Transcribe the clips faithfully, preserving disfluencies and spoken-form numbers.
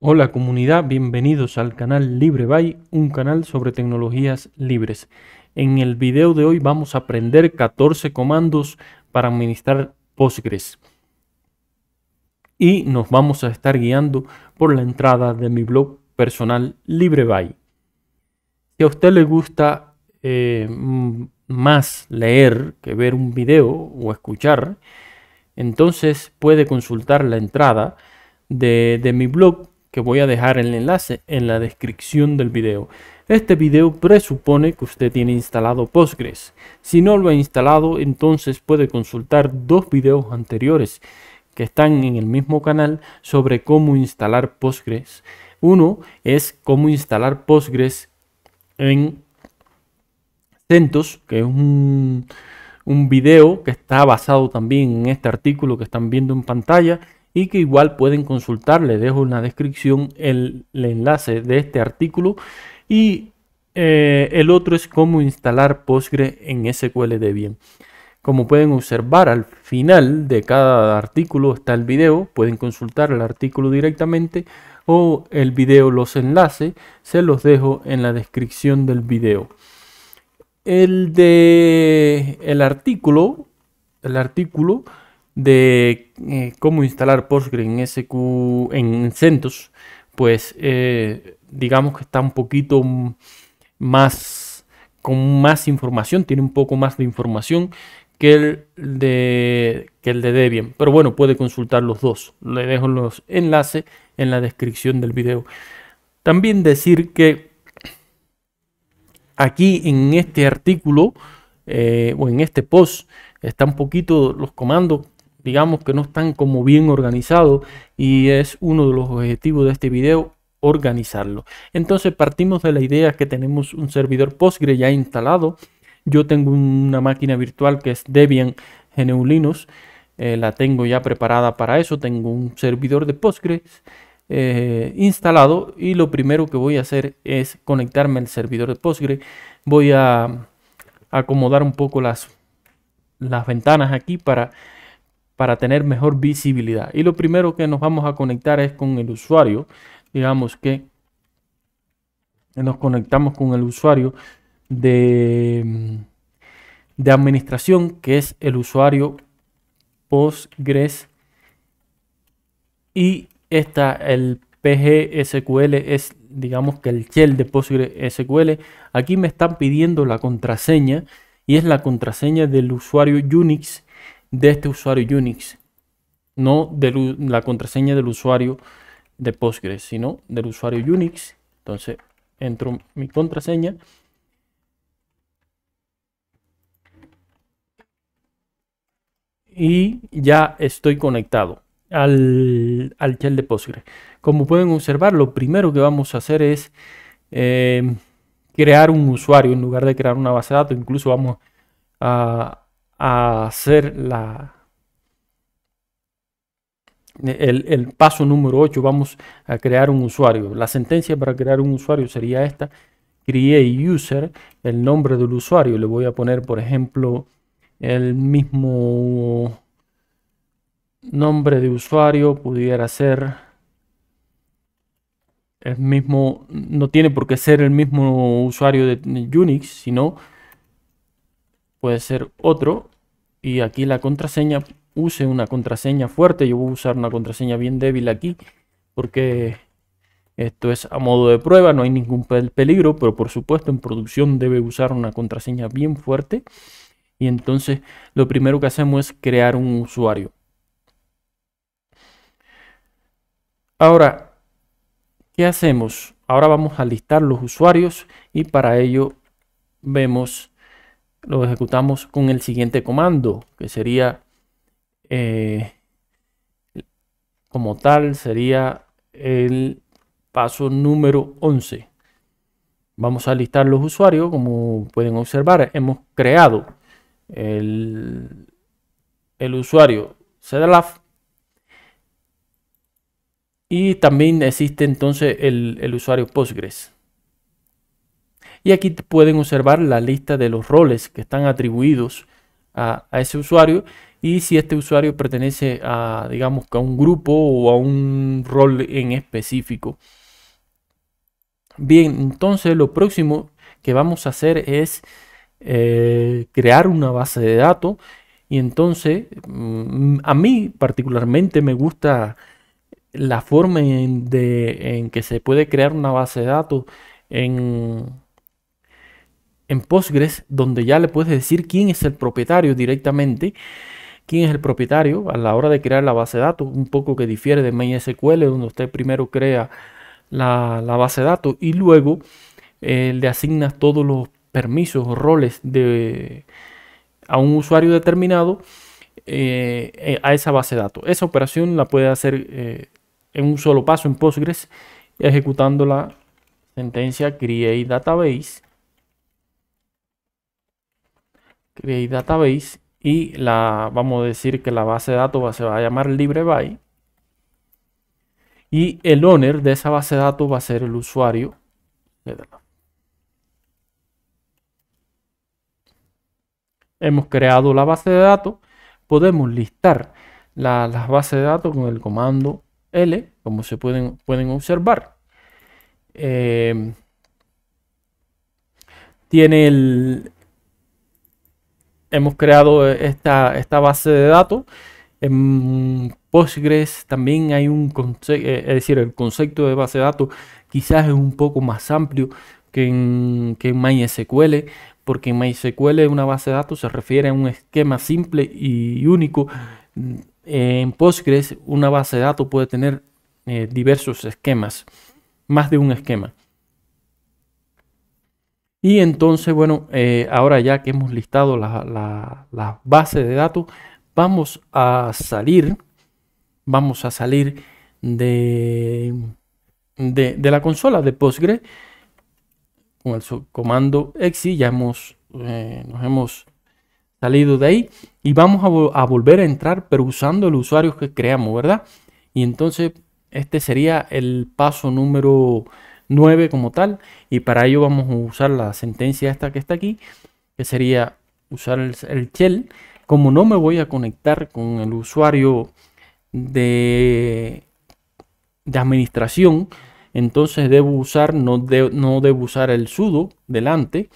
Hola comunidad, bienvenidos al canal LibreByte, un canal sobre tecnologías libres. En el video de hoy vamos a aprender catorce comandos para administrar Postgres. Y nos vamos a estar guiando por la entrada de mi blog personal LibreByte. Si a usted le gusta eh, más leer que ver un video o escuchar, entonces puede consultar la entrada de, de mi blog, que voy a dejar el enlace en la descripción del video. Este video presupone que usted tiene instalado Postgres. Si no lo ha instalado, entonces puede consultar dos videos anteriores que están en el mismo canal sobre cómo instalar Postgres. Uno es cómo instalar Postgres en CentOS, que es un, un video que está basado también en este artículo que están viendo en pantalla, y que igual pueden consultar. Les dejo en la descripción el, el enlace de este artículo. Y eh, el otro es cómo instalar Postgres en S Q L Debian. Como pueden observar, al final de cada artículo está el video. Pueden consultar el artículo directamente o el video, los enlaces se los dejo en la descripción del video. El de el artículo, el artículo de eh, cómo instalar Postgres en S Q L en CentOS, pues eh, digamos que está un poquito más, con más información, tiene un poco más de información que el de, que el de Debian, pero bueno, puede consultar los dos. Le dejo los enlaces en la descripción del video. También decir que aquí en este artículo eh, o en este post está un poquito los comandos, digamos que no están como bien organizados, y es uno de los objetivos de este video, organizarlo. Entonces partimos de la idea que tenemos un servidor Postgres ya instalado. Yo tengo una máquina virtual que es Debian G N U Linux, eh, la tengo ya preparada para eso. Tengo un servidor de Postgres eh, instalado, y lo primero que voy a hacer es conectarme al servidor de Postgres. Voy a acomodar un poco las, las ventanas aquí para para tener mejor visibilidad, y lo primero que nos vamos a conectar es con el usuario. Digamos que nos conectamos con el usuario de, de administración, que es el usuario Postgres, y esta, el P G S Q L, es digamos que el shell de PostgreSQL. Aquí me están pidiendo la contraseña, y es la contraseña del usuario Unix, de este usuario Unix, no de la contraseña del usuario de Postgres, sino del usuario Unix. Entonces entro mi contraseña y ya estoy conectado al, al shell de Postgres. Como pueden observar, lo primero que vamos a hacer es eh, crear un usuario en lugar de crear una base de datos. Incluso vamos a a hacer la, el, el paso número ocho. Vamos a crear un usuario. La sentencia para crear un usuario sería esta: create user, el nombre del usuario. Le voy a poner, por ejemplo, el mismo nombre de usuario. Pudiera ser el mismo, no tiene por qué ser el mismo usuario de Unix, sino puede ser otro. Y aquí la contraseña, use una contraseña fuerte. Yo voy a usar una contraseña bien débil aquí, porque esto es a modo de prueba, no hay ningún peligro, pero por supuesto en producción debe usar una contraseña bien fuerte. Y entonces lo primero que hacemos es crear un usuario. Ahora, ¿qué hacemos? Ahora vamos a listar los usuarios, y para ello vemos, lo ejecutamos con el siguiente comando, que sería eh, como tal, sería el paso número once. Vamos a listar los usuarios. Como pueden observar, hemos creado el, el usuario SEDALAF, y también existe entonces el, el usuario Postgres. Y aquí pueden observar la lista de los roles que están atribuidos a, a ese usuario, y si este usuario pertenece a, digamos, a un grupo o a un rol en específico. Bien, entonces lo próximo que vamos a hacer es eh, crear una base de datos. Y entonces a mí particularmente me gusta la forma en, de, en que se puede crear una base de datos en, en Postgres, donde ya le puedes decir quién es el propietario directamente, quién es el propietario a la hora de crear la base de datos, un poco que difiere de MySQL, donde usted primero crea la, la base de datos y luego eh, le asignas todos los permisos o roles de, a un usuario determinado eh, a esa base de datos. Esa operación la puede hacer eh, en un solo paso en Postgres, ejecutando la sentencia create database create database y la vamos a decir que la base de datos se va a llamar LibreByte y el owner de esa base de datos va a ser el usuario. Hemos creado la base de datos. Podemos listar la, las bases de datos con el comando L, como se pueden, pueden observar. Eh, tiene el, hemos creado esta, esta base de datos. En Postgres también hay un concepto, es decir, el concepto de base de datos quizás es un poco más amplio que en, que en MySQL, porque en MySQL una base de datos se refiere a un esquema simple y único. En Postgres una base de datos puede tener eh, diversos esquemas, más de un esquema. Y entonces, bueno, eh, ahora ya que hemos listado la, la, la base de datos, vamos a salir, vamos a salir de, de, de la consola de Postgres. Con el comando exit ya hemos, eh, nos hemos salido de ahí y vamos a, vo a volver a entrar, pero usando el usuario que creamos, ¿verdad? Y entonces este sería el paso número nueve como tal, y para ello vamos a usar la sentencia esta que está aquí, que sería usar el, el shell. Como no me voy a conectar con el usuario de, de administración, entonces debo usar, no, de, no debo usar el sudo delante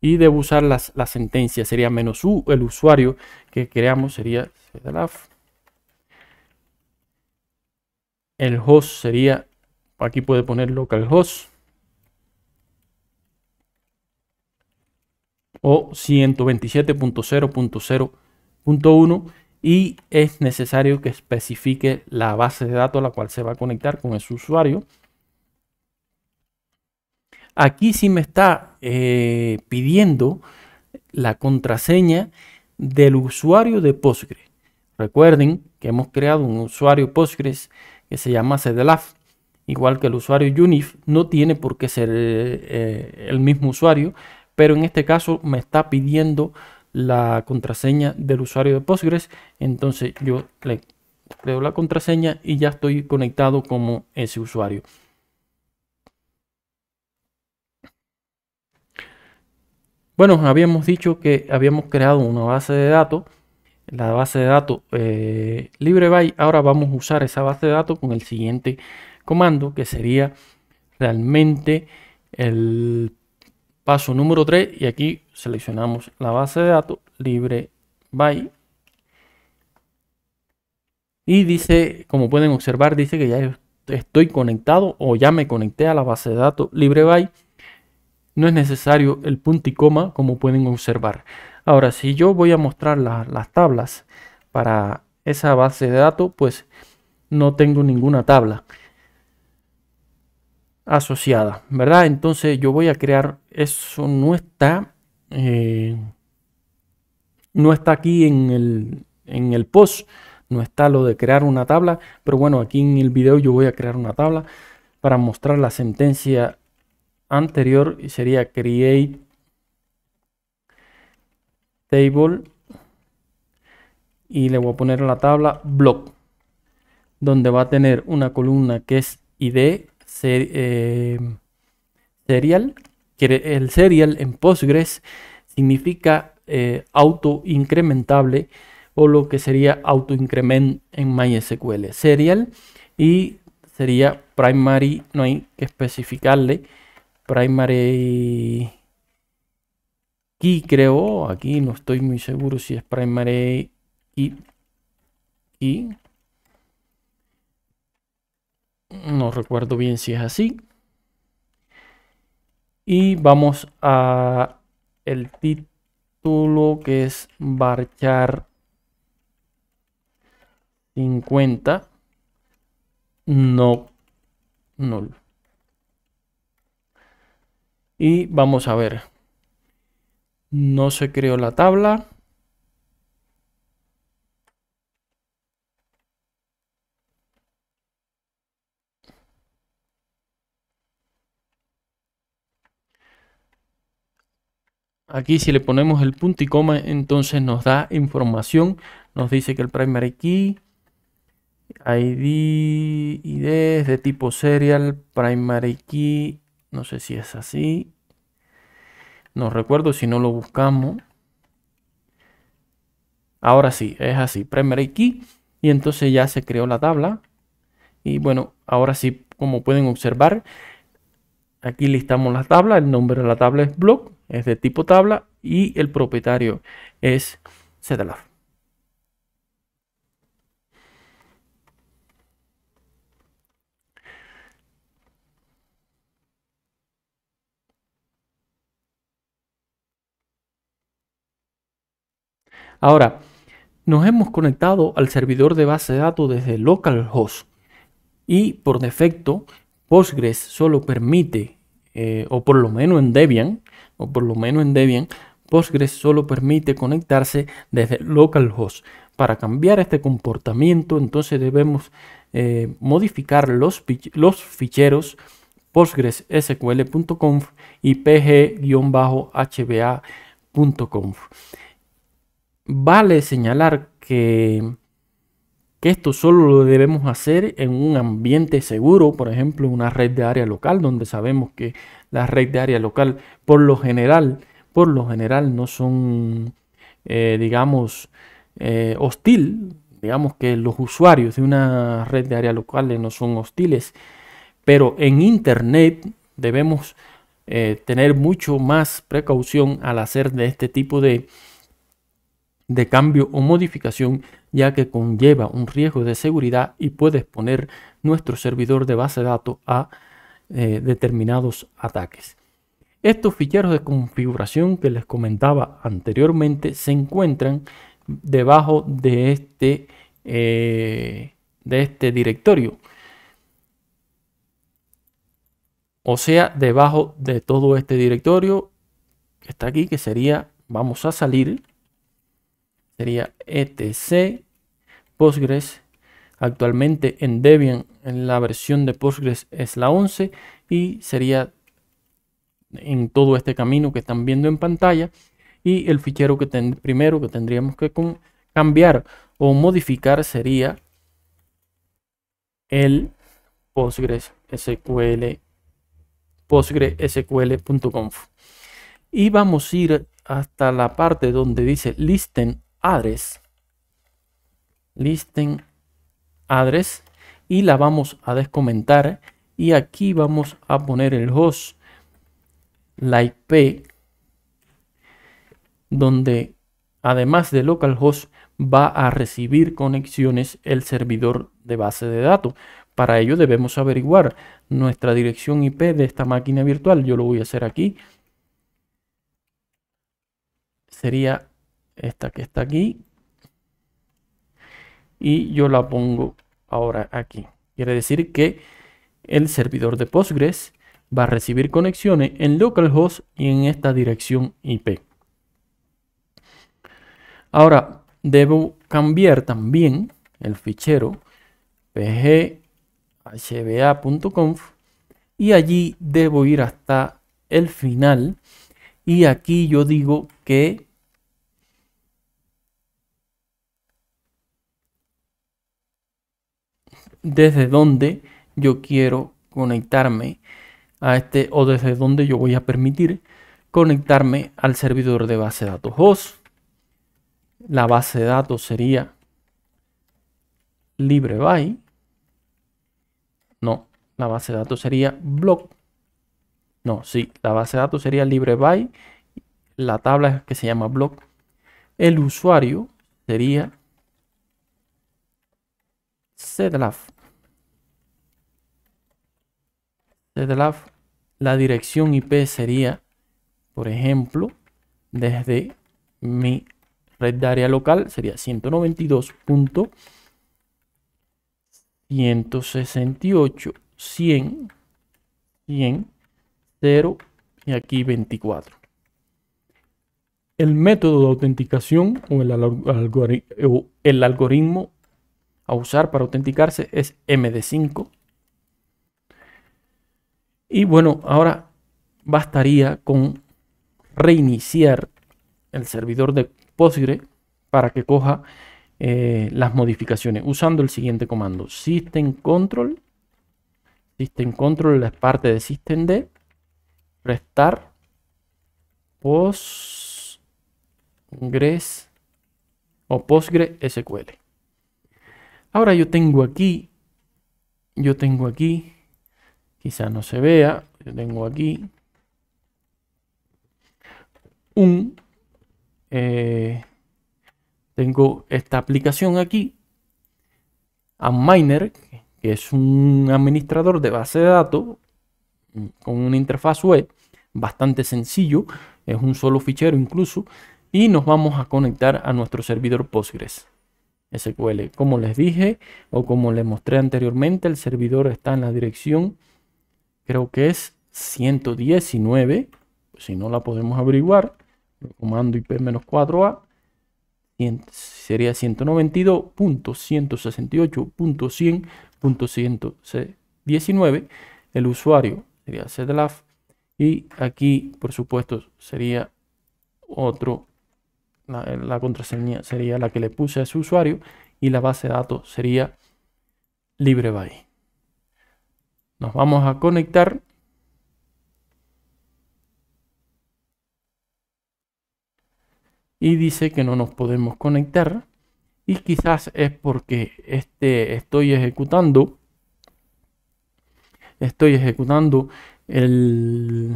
y debo usar las, la sentencia. Sería menos u, el usuario que creamos sería SEDALAF. El host sería, aquí puede poner localhost o ciento veintisiete punto cero punto cero punto uno y es necesario que especifique la base de datos a la cual se va a conectar con ese usuario. Aquí sí me está eh, pidiendo la contraseña del usuario de Postgres. Recuerden que hemos creado un usuario Postgres que se llama SEDALAF. Igual que el usuario UNIF, no tiene por qué ser eh, el mismo usuario, pero en este caso me está pidiendo la contraseña del usuario de Postgres. Entonces yo le creo la contraseña y ya estoy conectado como ese usuario. Bueno, habíamos dicho que habíamos creado una base de datos, la base de datos eh, LibreByte. Ahora vamos a usar esa base de datos con el siguiente comando, que sería realmente el paso número tres. Y aquí seleccionamos la base de datos LibreByte. Y dice, como pueden observar, dice que ya estoy conectado o ya me conecté a la base de datos LibreByte. No es necesario el punto y coma, como pueden observar. Ahora, si yo voy a mostrar la, las tablas para esa base de datos, pues no tengo ninguna tabla asociada, ¿verdad? Entonces yo voy a crear, eso no está, eh, no está aquí en el, en el post, no está lo de crear una tabla, pero bueno, aquí en el video yo voy a crear una tabla para mostrar la sentencia anterior y sería create table y le voy a poner la tabla block, donde va a tener una columna que es id ser, eh, serial. El serial en Postgres significa eh, auto incrementable o lo que sería autoincrement en MySQL. Serial y sería primary, no hay que especificarle. Primary key, creo, aquí no estoy muy seguro si es primary key, key. No recuerdo bien si es así. Y vamos a el título, que es varchar cincuenta. No, null. Y vamos a ver. No se creó la tabla. Aquí si le ponemos el punto y coma, entonces nos da información. Nos dice que el primary key, I D, I D es de tipo serial, primary key, no sé si es así. No recuerdo si no lo buscamos. Ahora sí, es así, primary key. Y entonces ya se creó la tabla. Y bueno, ahora sí, como pueden observar, aquí listamos la tabla. El nombre de la tabla es block, es de tipo tabla, y el propietario es SEDALAF. Ahora, nos hemos conectado al servidor de base de datos desde localhost y por defecto Postgres solo permite, eh, o por lo menos en Debian, o por lo menos en Debian, Postgres solo permite conectarse desde localhost. Para cambiar este comportamiento, entonces debemos eh, modificar los, los ficheros postgresql punto conf y p g guión bajo h b a punto conf. Vale señalar que, que esto solo lo debemos hacer en un ambiente seguro, por ejemplo, una red de área local, donde sabemos que la red de área local por lo general, por lo general no son, eh, digamos, eh, hostil. Digamos que los usuarios de una red de área local no son hostiles, pero en Internet debemos eh, tener mucho más precaución al hacer de este tipo de, de cambio o modificación, ya que conlleva un riesgo de seguridad y puede exponer nuestro servidor de base de datos a Eh, determinados ataques. Estos ficheros de configuración que les comentaba anteriormente se encuentran debajo de este eh, de este directorio, o sea, debajo de todo este directorio que está aquí, que sería, vamos a salir, sería etc Postgres. Actualmente en Debian, en la versión de Postgres es la once, y sería en todo este camino que están viendo en pantalla. Y el fichero que ten, primero que tendríamos que con, cambiar o modificar sería el PostgreSQL, postgresql punto conf. Y vamos a ir hasta la parte donde dice listen address, listen address, y la vamos a descomentar, y aquí vamos a poner el host, la I P, donde además de localhost va a recibir conexiones el servidor de base de datos. Para ello debemos averiguar nuestra dirección I P de esta máquina virtual. Yo lo voy a hacer aquí, sería esta que está aquí, y yo la pongo ahora aquí. Quiere decir que el servidor de Postgres va a recibir conexiones en localhost y en esta dirección I P. Ahora debo cambiar también el fichero p g h b a punto conf y allí debo ir hasta el final, y aquí yo digo que desde donde yo quiero conectarme a este, o desde donde yo voy a permitir conectarme al servidor de base de datos host La base de datos sería LibreByte. No, la base de datos sería blog. No, sí, la base de datos sería LibreByte. La tabla que se llama blog. El usuario sería SEDALAF. SEDALAF. La dirección I P sería, por ejemplo, desde mi red de área local sería ciento noventa y dos punto ciento sesenta y ocho punto cien punto cero y aquí veinticuatro. El método de autenticación o el, algori o el algoritmo a usar para autenticarse es M D cinco. Y bueno, ahora bastaría con reiniciar el servidor de Postgre para que coja eh, las modificaciones usando el siguiente comando: systemcontrol. Systemcontrol es parte de systemd. Restart postgres o postgresql. Ahora yo tengo aquí, yo tengo aquí, quizás no se vea, yo tengo aquí un, eh, tengo esta aplicación aquí, Adminer, que es un administrador de base de datos con una interfaz web bastante sencillo, es un solo fichero incluso, y nos vamos a conectar a nuestro servidor PostgreSQL. Como les dije o como les mostré anteriormente, el servidor está en la dirección, creo que es ciento diecinueve, si no la podemos averiguar, el comando I P cuatro A sería ciento noventa y dos punto ciento sesenta y ocho punto cien punto ciento diecinueve. El usuario sería SEDALAF y aquí, por supuesto, sería otro. La, la contraseña sería la que le puse a ese usuario y la base de datos sería LibreByte. Nos vamos a conectar. Y dice que no nos podemos conectar. Y quizás es porque este, estoy ejecutando. Estoy ejecutando el,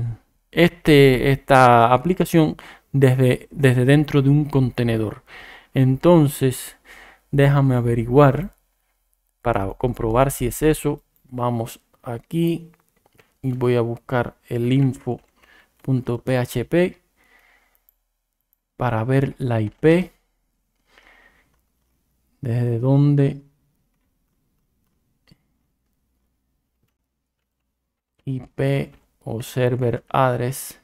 este, esta aplicación desde, desde dentro de un contenedor. Entonces, déjame averiguar para comprobar si es eso. Vamos aquí y voy a buscar el info punto P H P para ver la I P. Desde donde I P o server address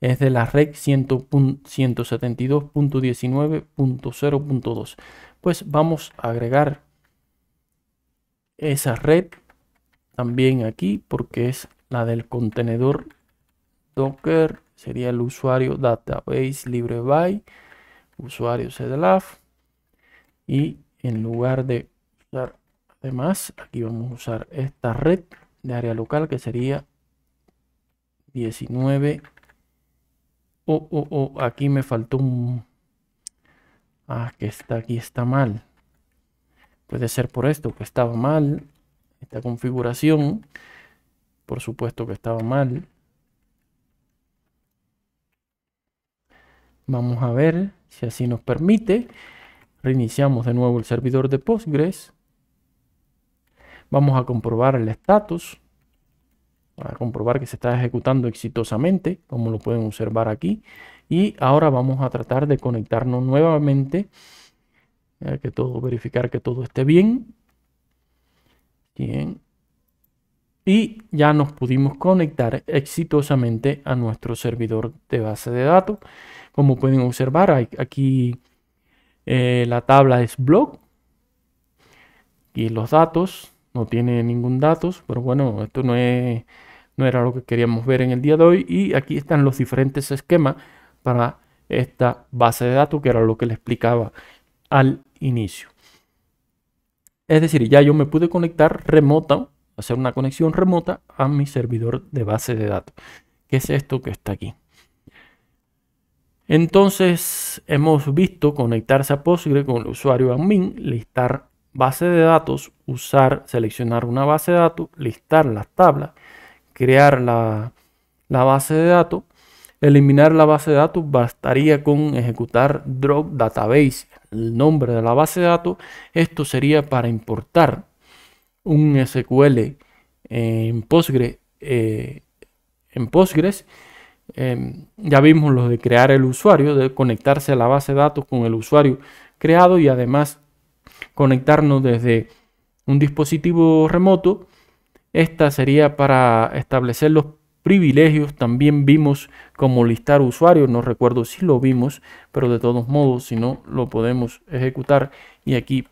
es de la red ciento setenta y dos punto diecinueve punto cero punto dos. Pues vamos a agregar esa red también aquí porque es la del contenedor Docker. Sería el usuario database LibreByte, usuario SEDALAF, y en lugar de usar además, aquí vamos a usar esta red de área local que sería diecinueve. Oh, oh, oh, aquí me faltó un... Ah, que está aquí, está mal. Puede ser por esto, que estaba mal. Esta configuración, por supuesto que estaba mal. Vamos a ver si así nos permite. Reiniciamos de nuevo el servidor de Postgres. Vamos a comprobar el estatus. Para comprobar que se está ejecutando exitosamente, como lo pueden observar aquí. Y ahora vamos a tratar de conectarnos nuevamente. Hay que todo, verificar que todo esté bien. Bien. Y ya nos pudimos conectar exitosamente a nuestro servidor de base de datos. Como pueden observar, hay, aquí eh, la tabla es blog. Y los datos, no tiene ningún datos, pero bueno, esto no es... no era lo que queríamos ver en el día de hoy. Y aquí están los diferentes esquemas para esta base de datos, que era lo que le explicaba al inicio. Es decir, ya yo me pude conectar remota, hacer una conexión remota a mi servidor de base de datos. ¿Qué es esto que está aquí? Entonces hemos visto conectarse a Postgre con el usuario admin, listar base de datos, usar, seleccionar una base de datos, listar las tablas, crear la, la base de datos, eliminar la base de datos. Bastaría con ejecutar drop database, el nombre de la base de datos. Esto sería para importar un S Q L en Postgre, eh, en Postgres. Eh, ya vimos lo de crear el usuario, de conectarse a la base de datos con el usuario creado y además conectarnos desde un dispositivo remoto. Esta sería para establecer los privilegios. También vimos cómo listar usuarios, no recuerdo si lo vimos, pero de todos modos, si no, lo podemos ejecutar. Y aquí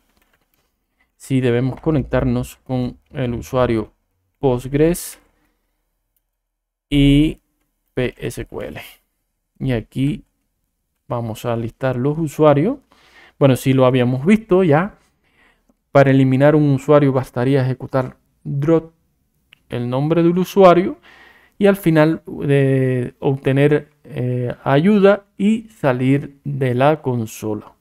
sí debemos conectarnos con el usuario Postgres y P S Q L, y aquí vamos a listar los usuarios. Bueno, si lo habíamos visto ya. Para eliminar un usuario bastaría ejecutar drop el nombre del usuario y al final de obtener eh, ayuda y salir de la consola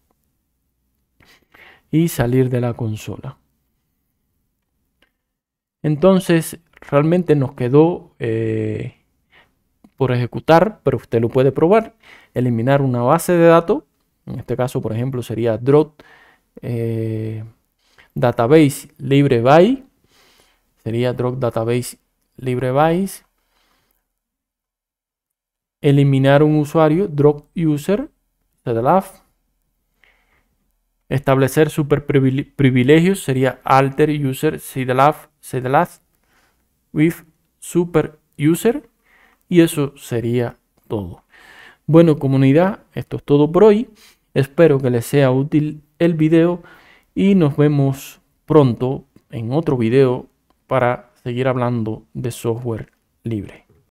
y salir de la consola. Entonces realmente nos quedó eh, por ejecutar, pero usted lo puede probar, eliminar una base de datos. En este caso, por ejemplo, sería drop eh, database LibreByte, sería drop database LibreByte, eliminar un usuario, drop user, SEDALAF, establecer super privilegios, sería alter user, SEDALAF, SEDALAF with super user. Y eso sería todo. Bueno, comunidad, esto es todo por hoy. Espero que les sea útil el video y nos vemos pronto en otro video para seguir hablando de software libre.